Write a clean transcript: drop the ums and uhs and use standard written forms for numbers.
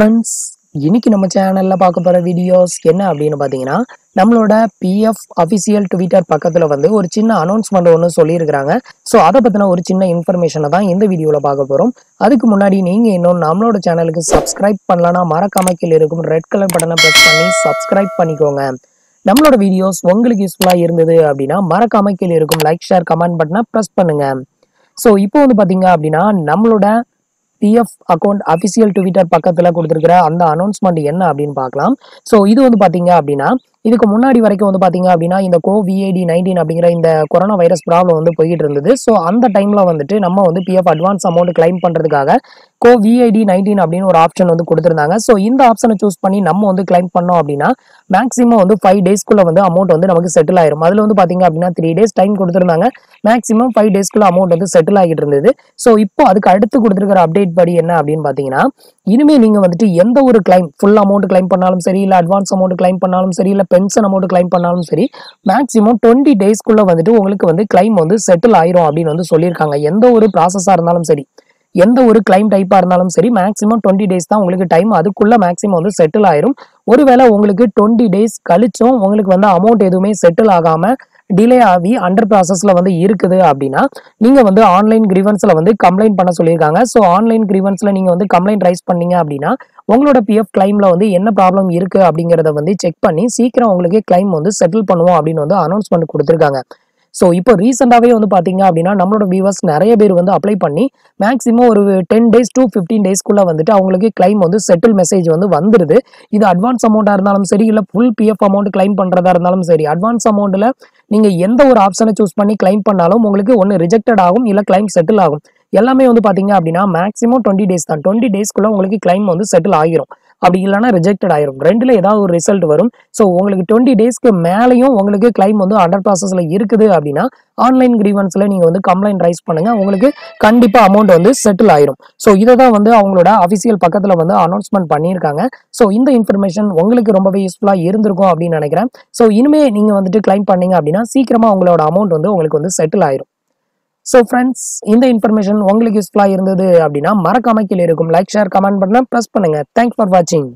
Friends, இன்னைக்கு நம்ம சேனல்ல பார்க்க போற வீடியோஸ் என்ன அப்படின்னு பாத்தீங்கன்னா, நம்மளோட பிஎஃப் அஃபிஷியல் ட்விட்டர் பக்கத்துல வந்து ஒரு சின்ன அனௌன்ஸ்மெண்ட் ஒன்று சொல்லியிருக்கிறாங்க. ஸோ அதை பத்தின ஒரு சின்ன இன்ஃபர்மேஷனை தான் இந்த வீடியோல பார்க்க போறோம். அதுக்கு முன்னாடி நீங்க இன்னும் நம்மளோட சேனலுக்கு சப்ஸ்கிரைப் பண்ணலன்னா மறக்காம கீழ இருக்கும் ரெட் கலர் பட்டனை பிரஸ் பண்ணி சப்ஸ்கிரைப் பண்ணிக்கோங்க. நம்மளோட வீடியோஸ் உங்களுக்கு யூஸ்ஃபுல்லா இருந்தது அப்படின்னா மறக்காம கீழ இருக்கும் லைக் ஷேர் கமெண்ட் பட்டனை பிரஸ் பண்ணுங்க. ஸோ இப்போ வந்து பாத்தீங்க அப்படின்னா, நம்மளோட பிஎஃப் அக்கௌண்ட் அஃபிஷியல் ட்விட்டர் பக்கத்தில் கொடுத்துருக்கிற அந்த அனௌன்ஸ்மெண்ட் என்ன அப்படின்னு பார்க்கலாம். ஸோ இது வந்து பார்த்தீங்க அப்படின்னா, இதுக்கு முன்னாடி வரைக்கும் வந்து பார்த்தீங்க அப்படின்னா இந்த COVID-19 அப்படிங்கிற இந்த கொரோனா வைரஸ் ப்ராப்ளம் வந்து போய்கிட்டு இருந்தது. ஸோ அந்த டைமில் வந்துட்டு நம்ம வந்து பிஎஃப் அட்வான்ஸ் அமௌண்ட் கிளைம் பண்ணுறதுக்காக COVID-19 அப்படின்னு ஒரு ஆப்ஷன் வந்து கொடுத்துருந்தாங்க. ஸோ இந்த ஆப்ஷனை சூஸ் பண்ணி நம்ம வந்து கிளைம் பண்ணோம் அப்படின்னா மேக்ஸிமம் வந்து 5 டேஸ்க்குள்ளே வந்து அமௌண்ட் வந்து நமக்கு செட்டில் ஆயிரும். அதில் வந்து பார்த்தீங்க அப்படின்னா 3 டேஸ் டைம் கொடுத்துருந்தாங்க. மேக்ஸிமம் 5 டேஸ்க்குள்ளே அமௌண்ட் வந்து செட்டில் ஆகிட்டு இருந்தது. ஸோ இப்போ அதுக்கு அடுத்து கொடுத்துருக்கிற அப்டேட் படி என்ன அப்படின்னு பார்த்தீங்கன்னா, இனிமேல் நீங்கள் வந்துட்டு எந்த ஒரு கிளைம் ஃபுல் அமௌண்ட் கிளைம் பண்ணாலும் சரி, இல்லை அட்வான்ஸ் அமௌண்ட் கிளைம் பண்ணாலும் சரி, இல்லை பென்ஷன் அமௌண்ட் கிளைம் பண்ணாலும் சரி, மேக்ஸிமம் 20 டேஸ்க்குள்ளே வந்துட்டு உங்களுக்கு வந்து கிளைம் வந்து செட்டில் ஆயிரும் அப்படின்னு வந்து சொல்லியிருக்காங்க. எந்த ஒரு ப்ராசஸாக இருந்தாலும் சரி, எந்த ஒரு கிளைம் டைப்பாக இருந்தாலும் சரி, மேக்ஸிமம் 20 டேஸ் தான் உங்களுக்கு டைம். அதுக்குள்ளே மேக்ஸிமம் வந்து செட்டில் ஆயிரும். ஒருவேளை உங்களுக்கு 20 டேஸ் கழிச்சும் உங்களுக்கு வந்து அமௌண்ட் எதுவுமே செட்டில் ஆகாமல் டிலே ஆகி அண்டர் ப்ராசஸில் வந்து இருக்குது அப்படின்னா நீங்கள் வந்து ஆன்லைன் கிரீவன்ஸில் வந்து கம்ப்ளைண்ட் பண்ண சொல்லியிருக்காங்க. ஸோ ஆன்லைன் கிரீவன்ஸில் நீங்கள் வந்து கம்ப்ளைண்ட் ரைஸ் பண்ணீங்க அப்படின்னா உங்களோட பிஎஃப் கிளைமில் வந்து என்ன ப்ராப்ளம் இருக்குது அப்படிங்கிறத வந்து செக் பண்ணி சீக்கிரம் உங்களுக்கு கிளைம் வந்து செட்டில் பண்ணுவோம் அப்படின்னு வந்து அனௌன்ஸ்மெண்ட் கொடுத்துருக்காங்க. ஸோ இப்போ ரீசெண்டாகவே வந்து பார்த்தீங்க அப்படின்னா நம்மளோட வியூவர்ஸ் நிறைய பேர் வந்து அப்ளை பண்ணி மேக்ஸிமம் ஒரு 10 டேஸ் to 15 டேஸ்க்குள்ளே வந்துட்டு அவங்களுக்கு கிளைம் வந்து செட்டில் மெசேஜ் வந்து வந்துடுது. இது அட்வான்ஸ் அமௌண்ட்டாக இருந்தாலும் சரி, இல்லை ஃபுல் பிஎஃப் அமௌண்ட் கிளைம் பண்ணுறதா இருந்தாலும் சரி, அட்வான்ஸ் அமௌண்ட்டில் நீங்கள் எந்த ஒரு ஆப்ஷனை சூஸ் பண்ணி கிளைம் பண்ணாலும் உங்களுக்கு ஒன்று ரிஜெக்டட் ஆகும், இல்லை கிளைம் செட்டில் ஆகும். எல்லாமே வந்து பார்த்தீங்க அப்படின்னா மேக்ஸிமம் 20 டேஸ் தான். 20 டேஸ்க்குள்ளே உங்களுக்கு கிளைம் வந்து செட்டில் ஆகிரும், அப்படி இல்லைனா ரிஜெக்டட் ஆயிரும். ரெண்டுல ஏதாவது ஒரு ரிசல்ட் வரும். ஸோ உங்களுக்கு 20 டேஸ்க்கு மேலேயும் உங்களுக்கு கிளைம் வந்து அண்டர் ப்ராசஸ்ல இருக்குது அப்படின்னா ஆன்லைன் கிரீவன்ஸ்ல நீங்க வந்து கம்ப்ளைண்ட் ரைஸ் பண்ணுங்க, உங்களுக்கு கண்டிப்பா அமௌண்ட் வந்து செட்டில் ஆயிரும். ஸோ இதை தான் வந்து அவங்களோட அஃபிஷியல் பக்கத்துல வந்து அனௌன்ஸ்மெண்ட் பண்ணியிருக்காங்க. ஸோ இந்த இன்ஃபர்மேஷன் உங்களுக்கு ரொம்பவே யூஸ்ஃபுல்லா இருந்திருக்கும் அப்படின்னு நினைக்கிறேன். ஸோ இனிமே நீங்க வந்துட்டு கிளைம் பண்ணீங்க அப்படின்னா சீக்கிரமா உங்களோட அமௌண்ட் வந்து உங்களுக்கு வந்து செட்டில் ஆயிரும். ஸோ ஃப்ரெண்ட்ஸ், இந்த இன்ஃபர்மேஷன் உங்களுக்கு யூஸ்ஃபுல்லாக இருந்தது அப்படின்னா மறக்காம கீழே இருக்கும் லைக் ஷேர் கமெண்ட் பட்டனை ப்ரெஸ் பண்ணுங்க. தேங்க்ஸ் ஃபார் வாட்சிங்.